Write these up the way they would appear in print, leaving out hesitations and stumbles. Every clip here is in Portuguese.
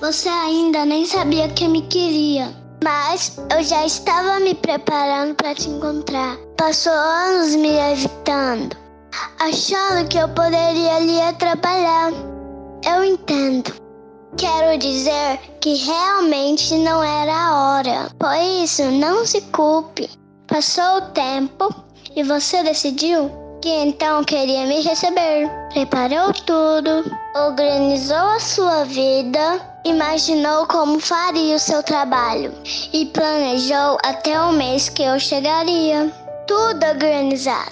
Você ainda nem sabia que me queria, mas eu já estava me preparando para te encontrar. Passou anos me evitando, achando que eu poderia lhe atrapalhar. Eu entendo. Quero dizer que realmente não era a hora. Por isso, não se culpe. Passou o tempo e você decidiu que então queria me receber. Preparou tudo, organizou a sua vida, imaginou como faria o seu trabalho e planejou até o mês que eu chegaria. Tudo organizado,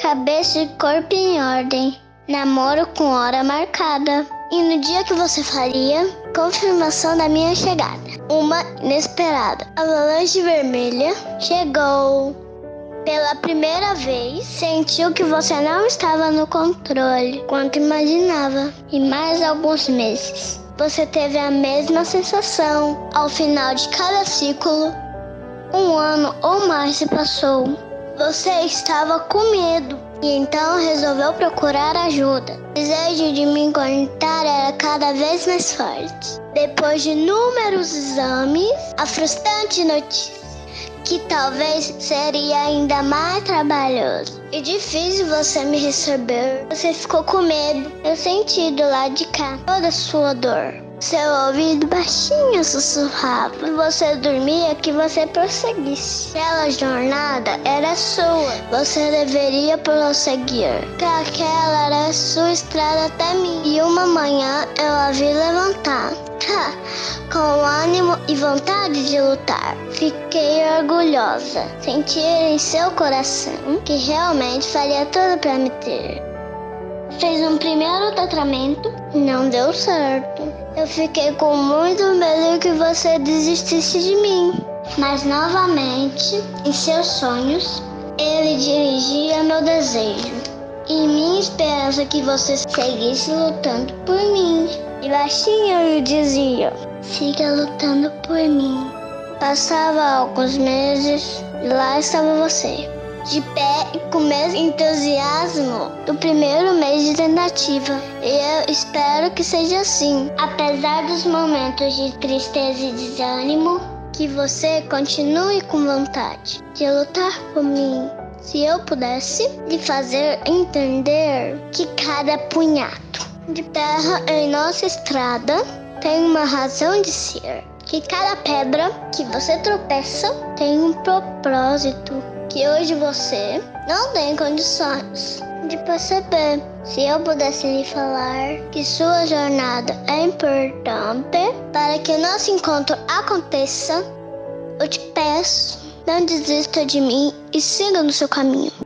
cabeça e corpo em ordem, namoro com hora marcada. E no dia que você faria, confirmação da minha chegada, uma inesperada. A avalanche vermelha chegou. Pela primeira vez, sentiu que você não estava no controle quanto imaginava. E mais alguns meses, você teve a mesma sensação. Ao final de cada ciclo, um ano ou mais se passou. Você estava com medo e então resolveu procurar ajuda. O desejo de me encontrar era cada vez mais forte. Depois de inúmeros exames, a frustrante notícia que talvez seria ainda mais trabalhoso e difícil você me receber. Você ficou com medo. Eu senti do lado de cá toda a sua dor. Seu ouvido baixinho sussurrava. Você dormia que você prosseguisse. Aquela jornada era sua. Você deveria prosseguir. Porque aquela era a sua estrada até mim. E uma manhã eu a vi levantar. Com ânimo e vontade de lutar. Fiquei orgulhosa. Sentir em seu coração que realmente faria tudo para me ter. Fez um primeiro tratamento e não deu certo. Eu fiquei com muito medo que você desistisse de mim. Mas novamente, em seus sonhos, ele dirigia meu desejo. E minha esperança que você seguisse lutando por mim. E baixinho eu dizia: siga lutando por mim. Passava alguns meses e lá estava você, de pé e com o mesmo entusiasmo do primeiro mês de tentativa. E eu espero que seja assim. Apesar dos momentos de tristeza e desânimo, que você continue com vontade de lutar por mim. Se eu pudesse lhe fazer entender que cada punhado de terra em nossa estrada tem uma razão de ser. Que cada pedra que você tropeça tem um propósito que hoje você não tem condições de perceber. Se eu pudesse lhe falar que sua jornada é importante para que nosso encontro aconteça, eu te peço, não desista de mim e siga no seu caminho.